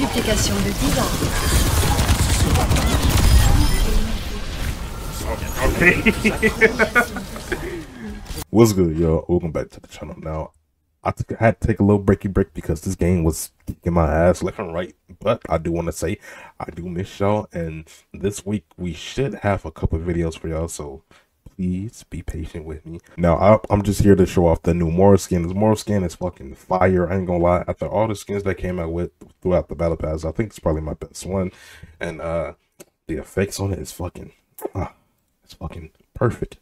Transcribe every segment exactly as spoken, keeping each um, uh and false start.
Duplication de Diva. Okay. What's good, y'all? Welcome back to the channel. Now, I, took, I had to take a little breaky break because this game was kicking my ass left and right. But I do want to say I do miss y'all, and this week we should have a couple of videos for y'all. So please be patient with me. Now, I, I'm just here to show off the new Moira skin. This Moira skin is fucking fire. I ain't gonna lie. After all the skins that came out with throughout the battle pass, I think it's probably my best one. And uh, the effects on it is fucking, uh, it's fucking perfect.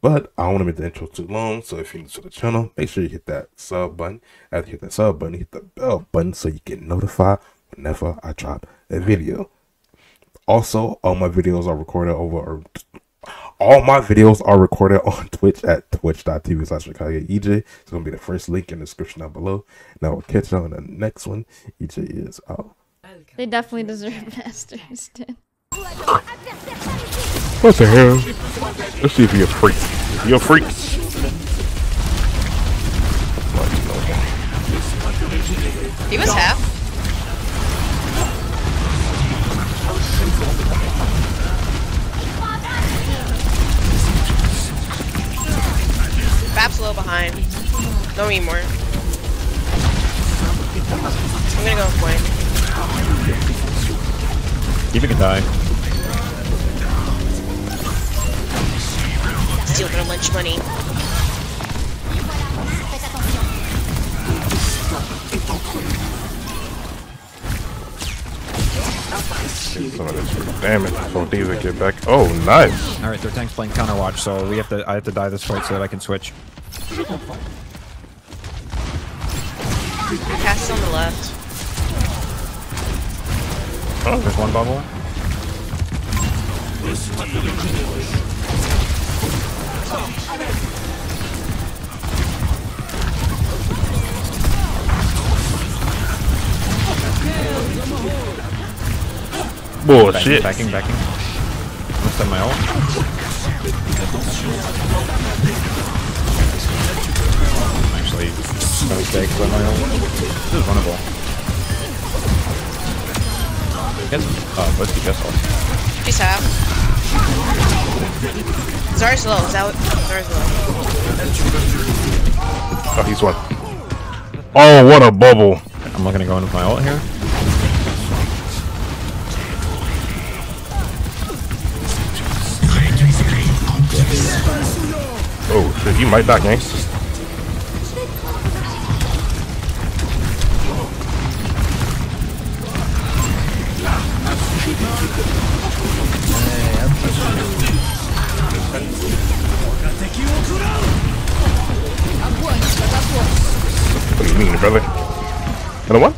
But I don't want to make the intro too long, so if you're new to the channel, make sure you hit that sub button. After you hit that sub button, hit the bell button so you get notified whenever I drop a video. Also, all my videos are recorded over, or all my videos are recorded on Twitch at twitch dot t v slash raikageej. It's gonna be the first link in the description down below. Now we'll catch you on the next one. E J is out. They definitely deserve masters. What the hell? Let's see if you're a freak. If you're a freak. He was half. Bab's a little behind. Don't need more. I'm gonna go point. Even can die. Steal their lunch money. Some of this damage before Diva get back. Oh, nice! All right, their tank's playing counterwatch, so we have to. I have to die this fight so that I can switch. I cast on the left. Oh, there's one bubble. Bullshit. Backing, backing, backing. I'm sending my ult. Actually, no mistake, send my ult. This is vulnerable. Yes, uh, what's the guess ult? Peace out. Zarya's low, Zarya's low. Oh, he's what? Oh, what a bubble! I'm not gonna go in with my ult here. Oh, shit, you might die, gang. What do you mean, brother? Another one?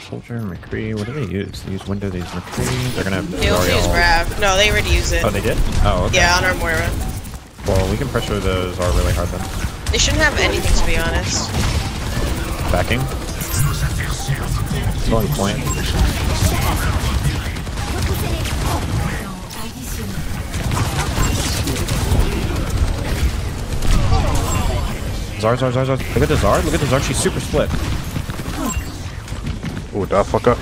Soldier, McCree, what do they use? They use window, they use McCree. They're gonna have to use grab. No, they already use it. Oh, they did? Oh, okay. Yeah, on our Moira. Well, we can pressure those are really hard then. They shouldn't have anything, to be honest. Backing? It's only point. Zar, Zar, Zar, Zar. Look at the Zar. Look at the Zar. She's super split. Oh, that fuck up.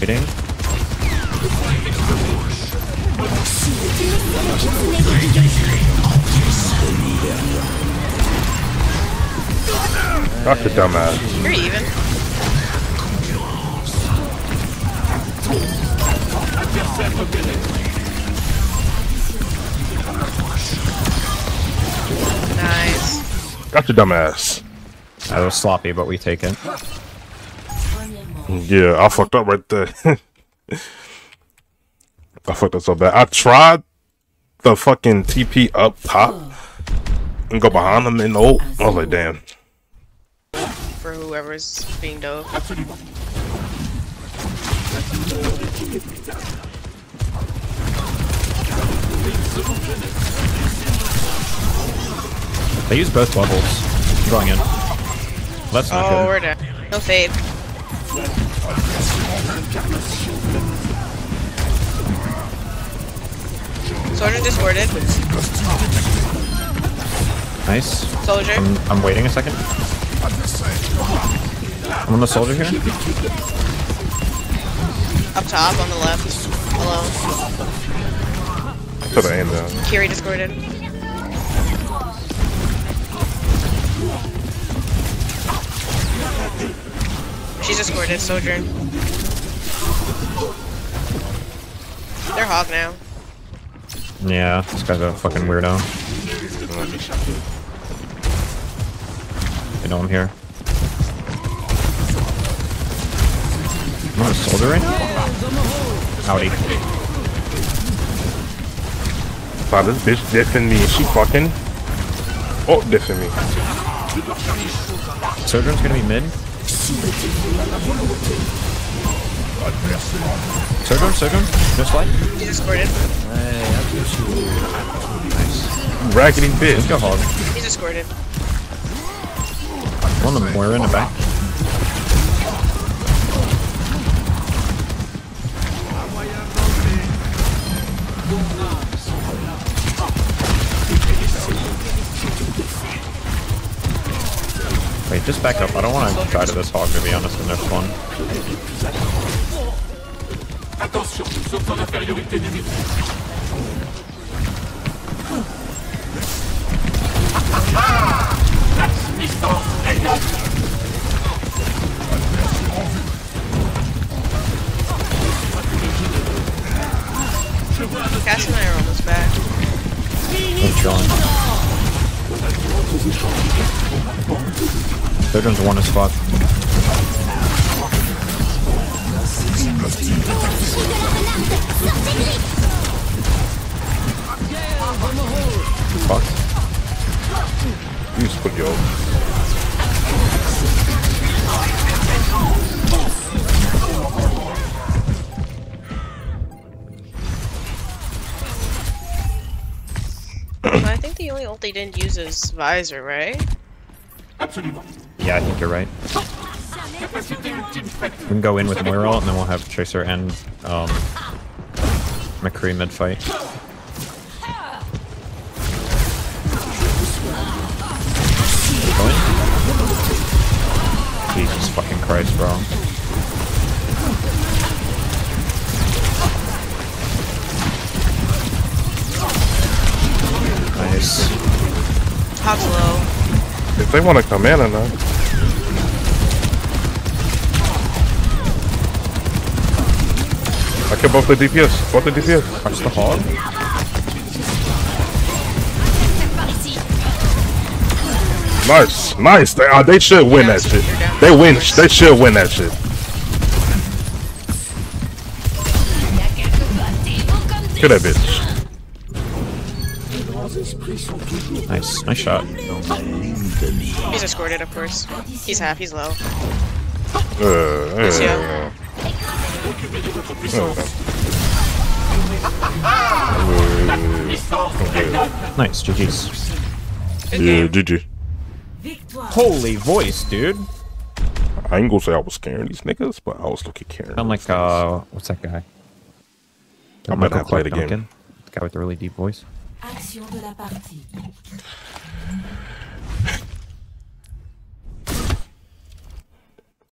Hitting. That's a dumbass. You're even. Nice. Got your dumbass. That was sloppy, but we take it. Yeah, I fucked up right there. I fucked up so bad. I tried the fucking T P up top and go behind them and oh, I was like, damn. For whoever's being dope. They use both bubbles. I'm going in. That's not good. Oh, we're dead. No fade. Soldier discorded. Nice. Soldier. I'm, I'm waiting a second. I'm on the soldier here. Up top, on the left. Hello. I put my aim down. Kiri discorded. She's escorted, Sojourn. They're hog now. Yeah, this guy's a fucking weirdo. You know I'm here. I'm on a soldier right now? Howdy. Wow, this bitch diffing me. Is she fucking? Oh, diffing me. Sojourn's gonna be mid. Sojourn, Sojourn, just like. He just squirted. Nice. Racketing bitch. Let's go hog. He just squirted. I'm on the Moira in the back. Wait, just back up. I don't want to try to this hog, to be honest, in their spawn. Cass and I are almost back. I'm chilling. Sojourn's one as fuck. Fuck. You split yo. I think the only ult they didn't use is visor, right? Yeah, I think you're right. We can go in with Moira ult, and then we'll have Tracer and um, McCree mid-fight. Jesus fucking Christ, bro. Nice. Hog's low. If they want to come in or not. I can both the D P S. Both the D P S. Watch the hog. Nice. Nice. They, uh, they should win that shit. They win. They should win that shit. Kill that bitch. Nice. Nice shot. He's escorted, of course. He's half, he's low. Uh, nice, yeah. uh, nice, G G's. Yeah, G G. Holy voice, dude. I ain't gonna say I was scaring these niggas, but I was looking caring. I'm like, uh, what's that guy? I'm not gonna play the game. The guy with the really deep voice.